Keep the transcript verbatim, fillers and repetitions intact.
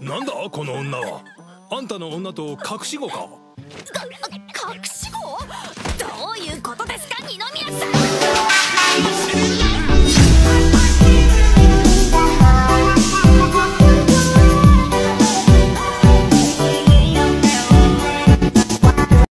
なんだこの女は。あんたの女と隠し子か。か隠し子？どういうことですか二宮さん。